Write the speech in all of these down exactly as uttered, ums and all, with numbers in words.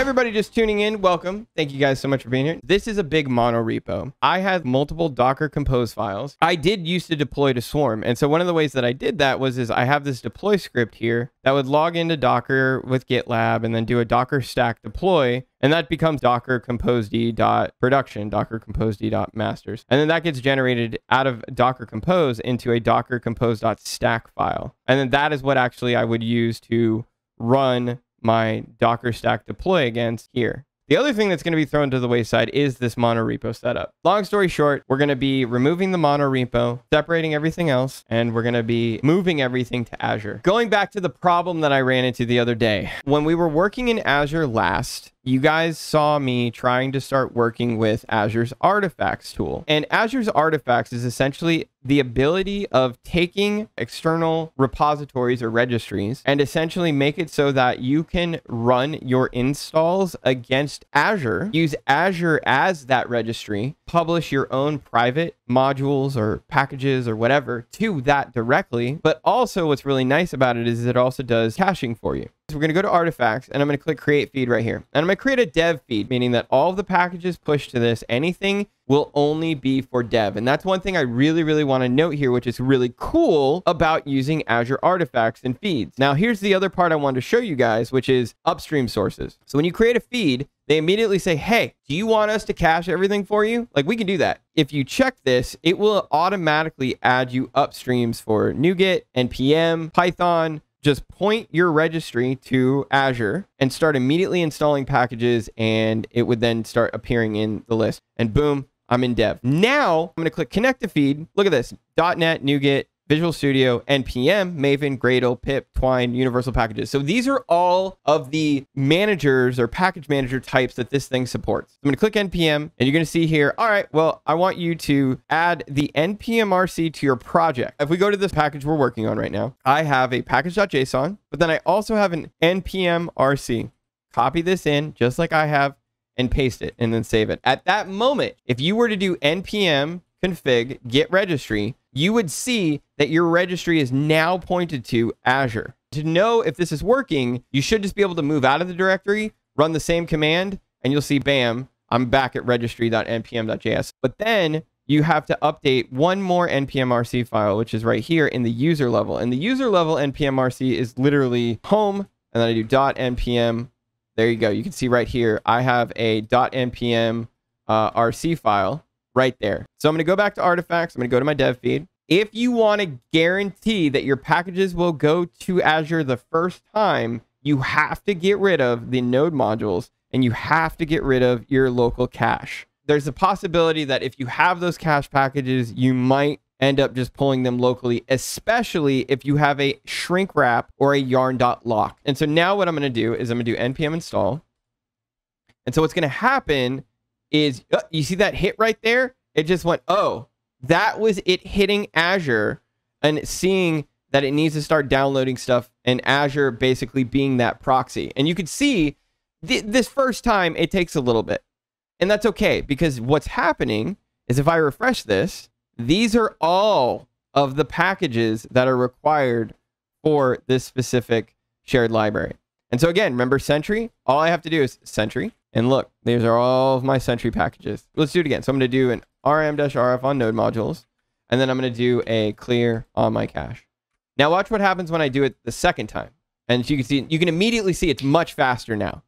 Everybody just tuning in, welcome. Thank you guys so much for being here. This is a big mono repo. I have multiple Docker Compose files. I did used to deploy to Swarm. And so one of the ways that I did that was is I have this deploy script here that would log into Docker with GitLab and then do a Docker stack deploy. And that becomes Docker Compose D dot production, Docker Compose D dot masters. And then that gets generated out of Docker Compose into a Docker Compose dot stack file. And then that is what actually I would use to run my Docker stack deploy against here. The other thing that's going to be thrown to the wayside is this mono repo setup. Long story short, we're going to be removing the mono repo, separating everything else, and we're going to be moving everything to Azure. Going back to the problem that I ran into the other day, when we were working in Azure last, you guys saw me trying to start working with Azure's Artifacts tool. And Azure's Artifacts is essentially the ability of taking external repositories or registries and essentially make it so that you can run your installs against Azure, use Azure as that registry, publish your own private modules or packages or whatever to that directly. But also what's really nice about it is it also does caching for you. So we're going to go to Artifacts and I'm going to click Create Feed right here. And I'm going to create a dev feed, meaning that all of the packages pushed to this, anything will only be for dev. And that's one thing I really, really want to note here, which is really cool about using Azure Artifacts and feeds. Now, here's the other part I wanted to show you guys, which is upstream sources. So when you create a feed, they immediately say, hey, do you want us to cache everything for you? Like, we can do that. If you check this, it will automatically add you upstreams for NuGet, N P M, Python. Just point your registry to Azure and start immediately installing packages, and it would then start appearing in the list. And boom, I'm in dev. Now I'm going to click connect to feed. Look at this, .NET, NuGet, Visual Studio, N P M, Maven, Gradle, PIP, Twine, Universal Packages. So these are all of the managers or package manager types that this thing supports. I'm going to click N P M and you're going to see here, all right, well, I want you to add the N P M R C to your project. If we go to this package we're working on right now, I have a package.json, but then I also have an N P M R C. Copy this in just like I have and paste it and then save it. At that moment, if you were to do N P M config get registry, you would see that your registry is now pointed to Azure. To know if this is working, you should just be able to move out of the directory, run the same command, and you'll see, bam, I'm back at registry.npm.js. But then you have to update one more N P M R C file, which is right here in the user level. And the user level N P M R C is literally home, and then I do .npm. There you go. You can see right here, I have a .npm uh, R C file right there. So I'm going to go back to Artifacts. I'm going to go to my dev feed. If you want to guarantee that your packages will go to Azure the first time, you have to get rid of the node modules and you have to get rid of your local cache. There's a possibility that if you have those cache packages, you might end up just pulling them locally, especially if you have a shrink wrap or a yarn.lock. And so now what I'm going to do is I'm going to do N P M install. And so what's going to happen is, uh, you see that hit right there? It just went, oh, that was it hitting Azure and seeing that it needs to start downloading stuff, and Azure basically being that proxy. And you can see th this first time it takes a little bit, and that's okay, because what's happening is if I refresh this, these are all of the packages that are required for this specific shared library. And so again, remember Sentry? All I have to do is Sentry. And look, these are all of my Sentry packages. Let's do it again. So I'm going to do an rm-rf on node modules, and then I'm going to do a clear on my cache. Now watch what happens when I do it the second time. And you can see, you can immediately see it's much faster now,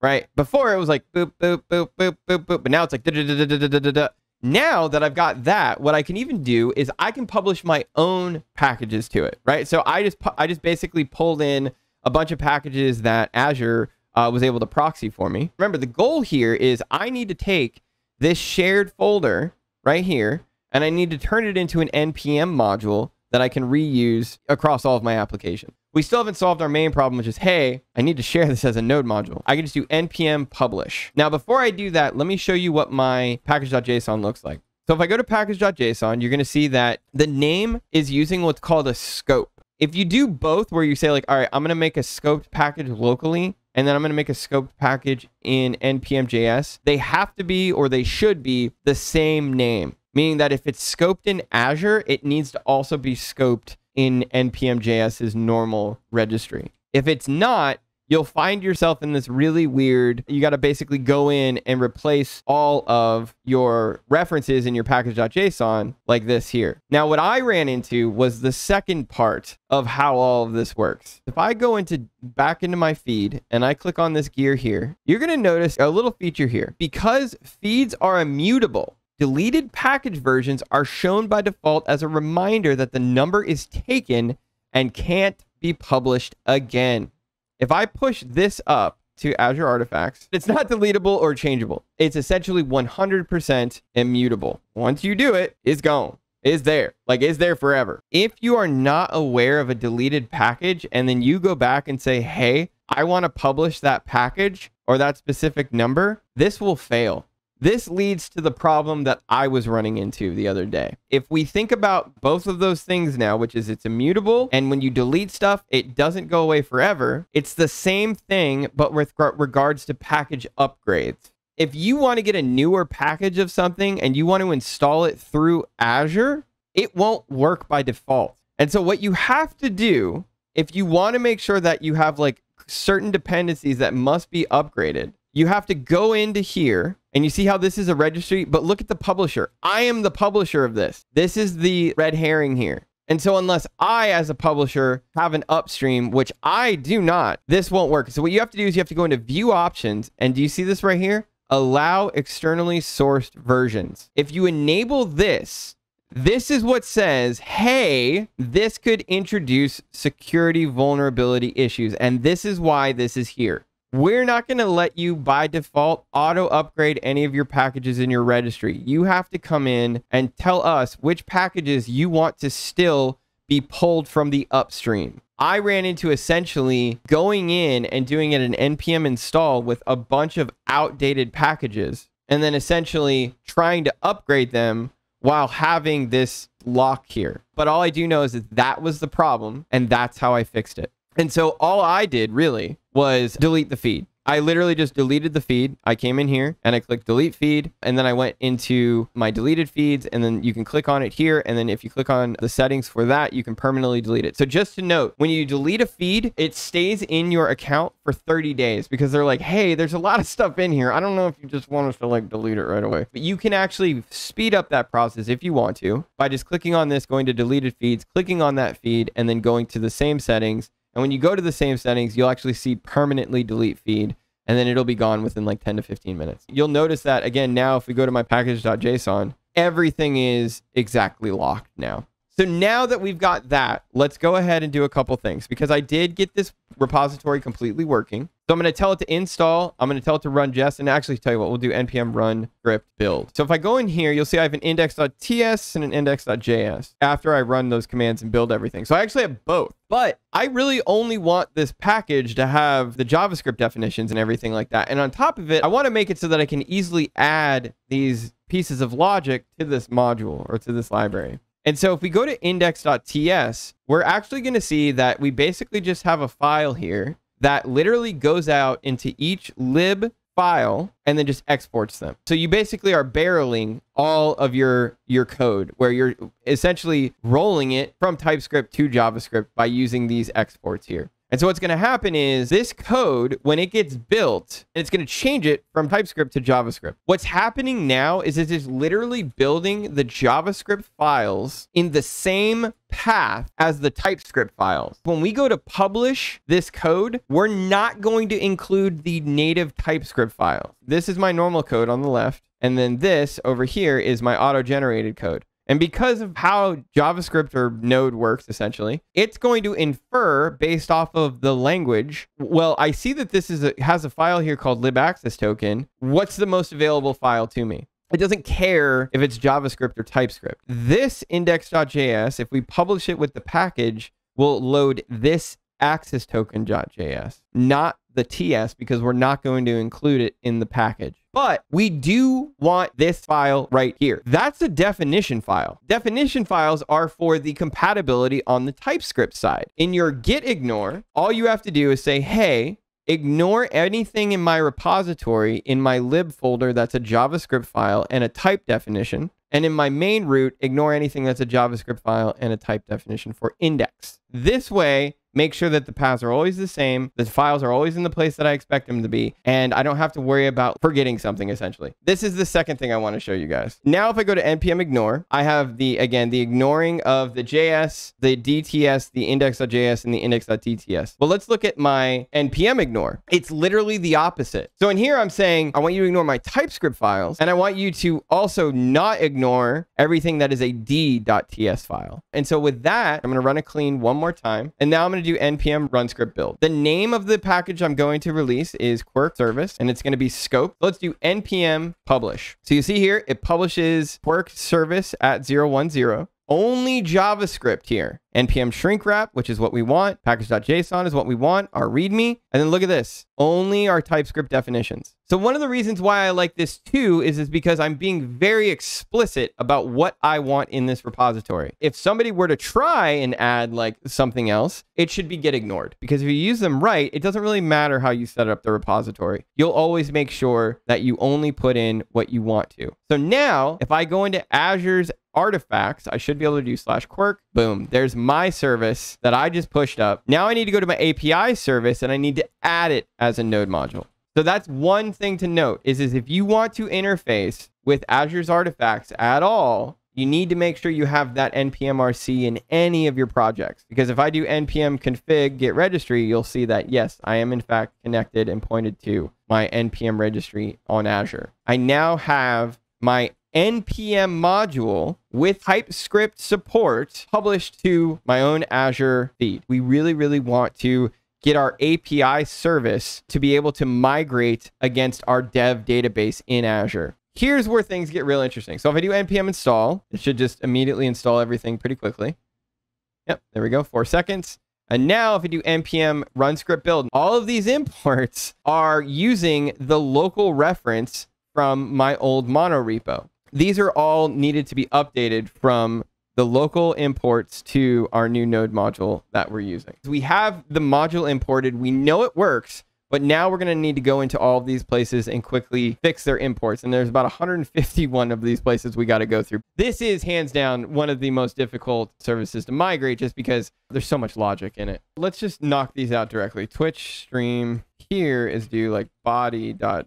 right? Before it was like boop, boop, boop, boop, boop, boop, but now it's like da da da da da da da da. Now that I've got that, what I can even do is I can publish my own packages to it, right? So I just, I just basically pulled in a bunch of packages that Azure Uh, was able to proxy for me. Remember, the goal here is I need to take this shared folder right here, and I need to turn it into an N P M module that I can reuse across all of my applications. We still haven't solved our main problem, which is, hey, I need to share this as a node module. I can just do N P M publish. Now, before I do that, let me show you what my package.json looks like. So if I go to package.json, you're going to see that the name is using what's called a scope. If you do both, where you say like, all right, I'm going to make a scoped package locally, and then I'm going to make a scoped package in N P M J S, they have to be, or they should be, the same name. Meaning that if it's scoped in Azure, it needs to also be scoped in N P M J S's normal registry. If it's not, you'll find yourself in this really weird, you got to basically go in and replace all of your references in your package.json like this here. Now, what I ran into was the second part of how all of this works. If I go into back into my feed and I click on this gear here, you're going to notice a little feature here. Because feeds are immutable, deleted package versions are shown by default as a reminder that the number is taken and can't be published again. If I push this up to Azure Artifacts, it's not deletable or changeable. It's essentially one hundred percent immutable. Once you do it, it's gone. It's there. Like, it's there forever. If you are not aware of a deleted package and then you go back and say, hey, I want to publish that package or that specific number, this will fail. This leads to the problem that I was running into the other day. If we think about both of those things now, which is it's immutable, and when you delete stuff, it doesn't go away forever. It's the same thing, but with regards to package upgrades. If you want to get a newer package of something and you want to install it through Azure, it won't work by default. And so what you have to do, if you want to make sure that you have like certain dependencies that must be upgraded, you have to go into here and you see how this is a registry, but look at the publisher. I am the publisher of this. This is the red herring here. And so unless I, as a publisher, have an upstream, which I do not, this won't work. So what you have to do is you have to go into view options. And do you see this right here? Allow externally sourced versions. If you enable this, this is what says, hey, this could introduce security vulnerability issues. And this is why this is here. We're not going to let you by default auto upgrade any of your packages in your registry. You have to come in and tell us which packages you want to still be pulled from the upstream. I ran into essentially going in and doing an N P M install with a bunch of outdated packages and then essentially trying to upgrade them while having this lock here. But all I do know is that that was the problem, and that's how I fixed it. And so all I did really was delete the feed. I literally just deleted the feed. I came in here and I clicked delete feed, and then I went into my deleted feeds, and then you can click on it here. And then if you click on the settings for that, you can permanently delete it. So just to note, when you delete a feed, it stays in your account for thirty days because they're like, hey, there's a lot of stuff in here. I don't know if you just want us to like delete it right away, but you can actually speed up that process if you want to by just clicking on this, going to deleted feeds, clicking on that feed, and then going to the same settings. And when you go to the same settings, you'll actually see permanently delete feed, and then it'll be gone within like ten to fifteen minutes. You'll notice that again now, if we go to my package.json, everything is exactly locked now. So now that we've got that, let's go ahead and do a couple things, because I did get this repository completely working. So I'm going to tell it to install. I'm going to tell it to run jest, and actually tell you what, we'll do N P M run script build. So if I go in here, you'll see I have an index.ts and an index.js after I run those commands and build everything. So I actually have both, but I really only want this package to have the JavaScript definitions and everything like that. And on top of it, I want to make it so that I can easily add these pieces of logic to this module or to this library. And so if we go to index.ts, we're actually going to see that we basically just have a file here that literally goes out into each lib file and then just exports them. So you basically are barreling all of your, your code, where you're essentially rolling it from TypeScript to JavaScript by using these exports here. And so what's going to happen is this code, when it gets built, it's going to change it from TypeScript to JavaScript. What's happening now is it's just literally building the JavaScript files in the same path as the TypeScript files. When we go to publish this code, we're not going to include the native TypeScript file. This is my normal code on the left. And then this over here is my auto-generated code. And because of how JavaScript or Node works, essentially, it's going to infer based off of the language. Well, I see that this is a, has a file here called lib access token. What's the most available file to me? It doesn't care if it's JavaScript or TypeScript. This index.js, if we publish it with the package, will load this access token.js, not the T S, because we're not going to include it in the package. But we do want this file right here. That's a definition file. Definition files are for the compatibility on the TypeScript side. In your git ignore, all you have to do is say, hey, ignore anything in my repository in my lib folder that's a JavaScript file and a type definition. And in my main root, ignore anything that's a JavaScript file and a type definition for index. This way, make sure that the paths are always the same, the files are always in the place that I expect them to be, and I don't have to worry about forgetting something, essentially. This is the second thing I want to show you guys. Now, if I go to N P M ignore, I have the, again, the ignoring of the J S, the D T S, the index.js, and the index.dts. Well, let's look at my N P M ignore. It's literally the opposite. So in here, I'm saying, I want you to ignore my TypeScript files, and I want you to also not ignore everything that is a d.ts file. And so with that, I'm going to run a clean one more time, and now I'm going to do N P M run script build. The name of the package I'm going to release is Quark Service, and it's going to be scope. Let's do N P M publish. So you see here, it publishes Quark Service at zero one zero. Only JavaScript here. N P M shrink wrap, which is what we want. Package.json is what we want. Our readme. And then look at this. Only our TypeScript definitions. So one of the reasons why I like this too is, is because I'm being very explicit about what I want in this repository. If somebody were to try and add like something else, it should be get ignored. Because if you use them right, it doesn't really matter how you set up the repository. You'll always make sure that you only put in what you want to. So now if I go into Azure's Artifacts, I should be able to do slash Quark. Boom. There's my service that I just pushed up. Now I need to go to my A P I service and I need to add it as a node module. So that's one thing to note is, is if you want to interface with Azure's Artifacts at all, you need to make sure you have that N P M R C in any of your projects. Because if I do N P M config get registry, you'll see that, yes, I am in fact connected and pointed to my N P M registry on Azure. I now have my N P M module with TypeScript support published to my own Azure feed. We really, really want to get our A P I service to be able to migrate against our dev database in Azure. Here's where things get real interesting. So if I do N P M install, it should just immediately install everything pretty quickly. Yep, there we go, four seconds. And now if we do N P M run script build, all of these imports are using the local reference from my old mono repo. These are all needed to be updated from the local imports to our new node module that we're using. So we have the module imported. We know it works, but now we're going to need to go into all of these places and quickly fix their imports. And there's about one hundred fifty-one of these places we got to go through. This is hands down one of the most difficult services to migrate just because there's so much logic in it. Let's just knock these out directly. Twitch stream here is do like body.data.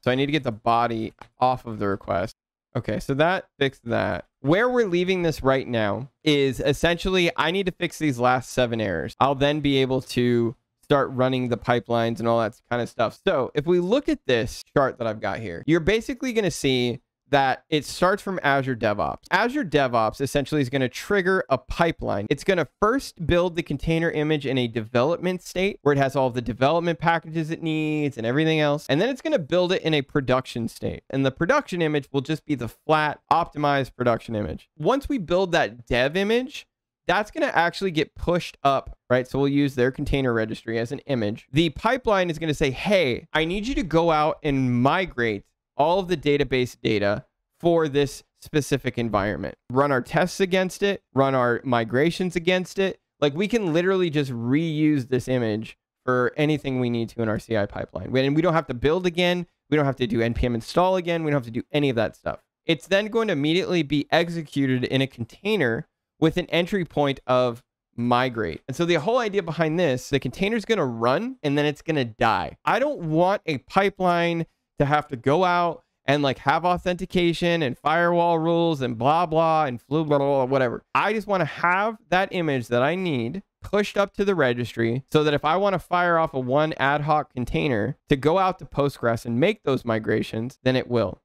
So I need to get the body off of the request. Okay, so that fixed that. Where we're leaving this right now is essentially I need to fix these last seven errors. I'll then be able to start running the pipelines and all that kind of stuff. So if we look at this chart that I've got here, you're basically going to see that it starts from Azure DevOps. Azure DevOps essentially is going to trigger a pipeline. It's going to first build the container image in a development state where it has all the development packages it needs and everything else. And then it's going to build it in a production state. And the production image will just be the flat optimized production image. Once we build that dev image, that's going to actually get pushed up, right? So we'll use their container registry as an image. The pipeline is going to say, hey, I need you to go out and migrate all of the database data for this specific environment. Run our tests against it, run our migrations against it. Like we can literally just reuse this image for anything we need to in our C I pipeline. And we don't have to build again. We don't have to do N P M install again. We don't have to do any of that stuff. It's then going to immediately be executed in a container with an entry point of migrate. And so the whole idea behind this, the container is going to run and then it's going to die. I don't want a pipeline to have to go out and like have authentication and firewall rules and blah, blah, and flu, blah, blah, blah, whatever. I just want to have that image that I need pushed up to the registry so that if I want to fire off a one ad hoc container to go out to Postgres and make those migrations, then it will.